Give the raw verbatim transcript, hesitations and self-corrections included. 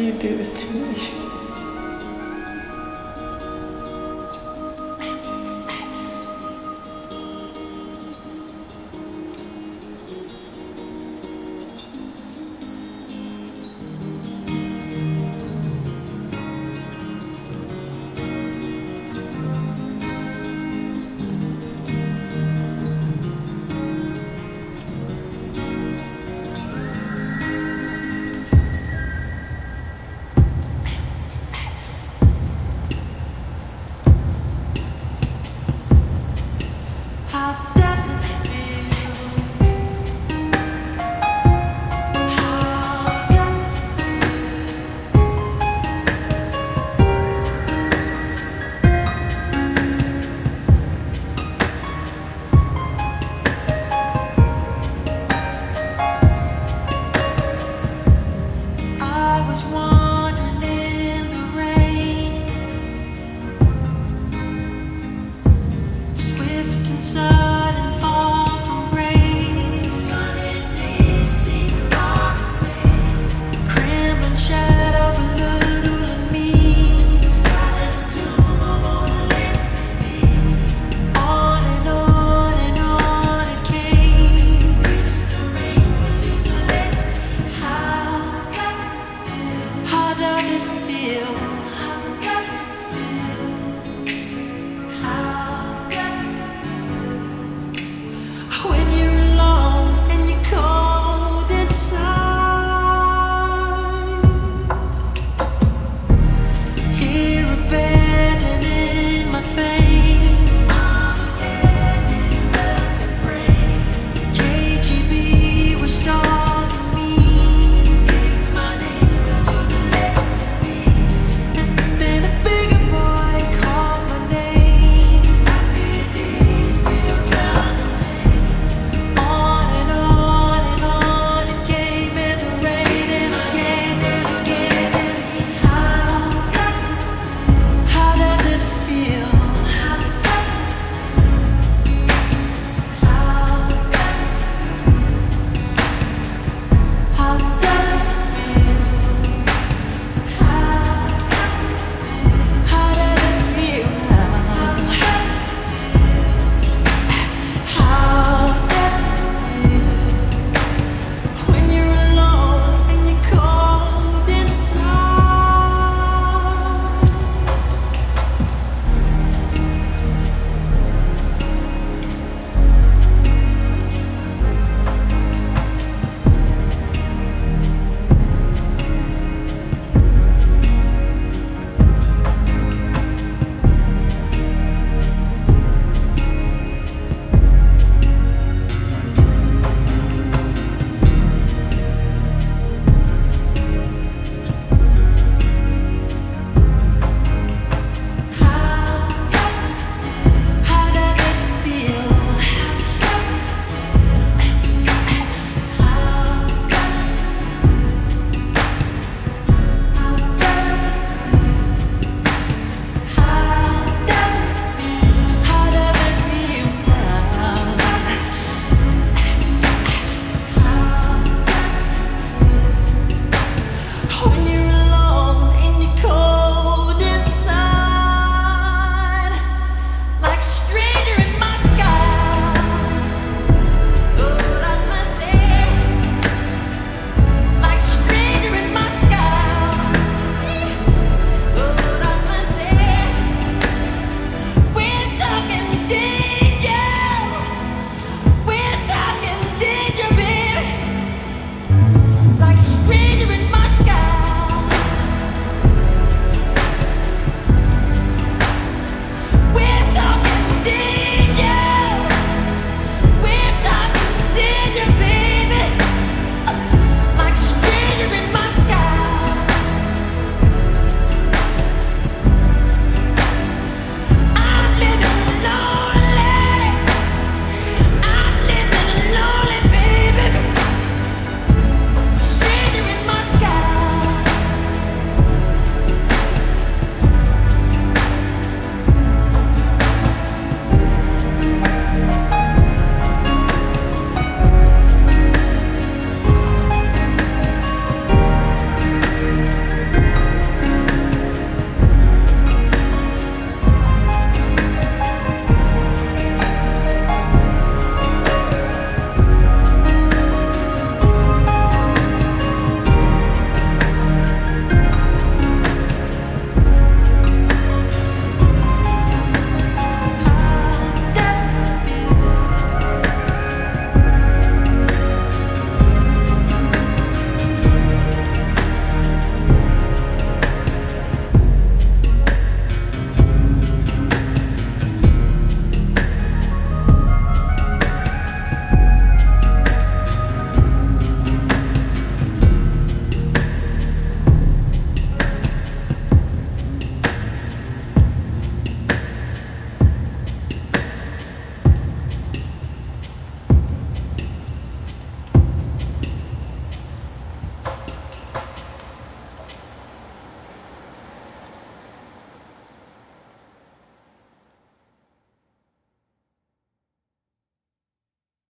do you do this to me?